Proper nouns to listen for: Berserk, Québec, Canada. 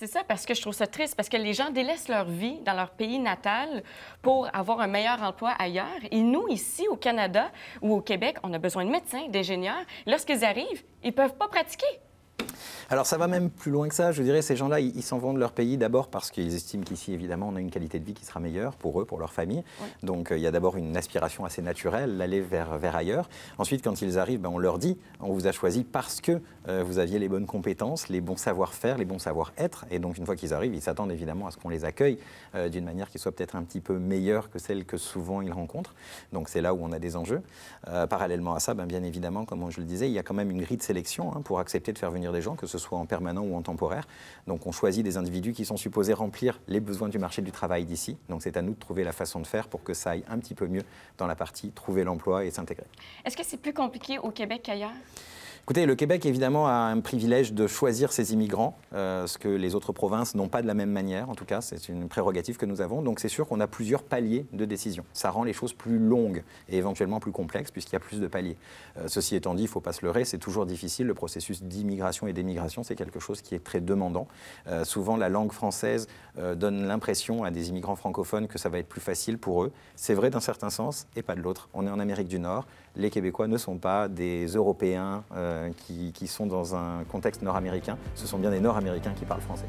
C'est ça, parce que je trouve ça triste, parce que les gens délaissent leur vie dans leur pays natal pour avoir un meilleur emploi ailleurs. Et nous, ici, au Canada ou au Québec, on a besoin de médecins, d'ingénieurs. Lorsqu'ils arrivent, ils ne peuvent pas pratiquer. Alors, ça va même plus loin que ça. Je dirais, ces gens-là, ils s'en vont de leur pays d'abord parce qu'ils estiment qu'ici, évidemment, on a une qualité de vie qui sera meilleure pour eux, pour leur famille. Oui. Donc, il y a d'abord une aspiration assez naturelle, l'aller vers ailleurs. Ensuite, quand ils arrivent, ben, on leur dit, on vous a choisi parce que vous aviez les bonnes compétences, les bons savoir-faire, les bons savoir-être. Et donc, une fois qu'ils arrivent, ils s'attendent évidemment à ce qu'on les accueille d'une manière qui soit peut-être un petit peu meilleure que celle que souvent ils rencontrent. Donc, c'est là où on a des enjeux. Parallèlement à ça, ben, bien évidemment, comme je le disais, il y a quand même une grille de sélection hein, pour accepter de faire venir des gens, que ce soit en permanent ou en temporaire. Donc on choisit des individus qui sont supposés remplir les besoins du marché du travail d'ici. Donc c'est à nous de trouver la façon de faire pour que ça aille un petit peu mieux dans la partie trouver l'emploi et s'intégrer. Est-ce que c'est plus compliqué au Québec qu'ailleurs? Écoutez, le Québec, évidemment, a un privilège de choisir ses immigrants, ce que les autres provinces n'ont pas de la même manière. En tout cas, c'est une prérogative que nous avons. Donc, c'est sûr qu'on a plusieurs paliers de décision. Ça rend les choses plus longues et éventuellement plus complexes puisqu'il y a plus de paliers. Ceci étant dit, il ne faut pas se leurrer, c'est toujours difficile. Le processus d'immigration et d'émigration, c'est quelque chose qui est très demandant. Souvent, la langue française donne l'impression à des immigrants francophones que ça va être plus facile pour eux. C'est vrai d'un certain sens et pas de l'autre. On est en Amérique du Nord. Les Québécois ne sont pas des Européens qui sont dans un contexte nord-américain. Ce sont bien des Nord-Américains qui parlent français.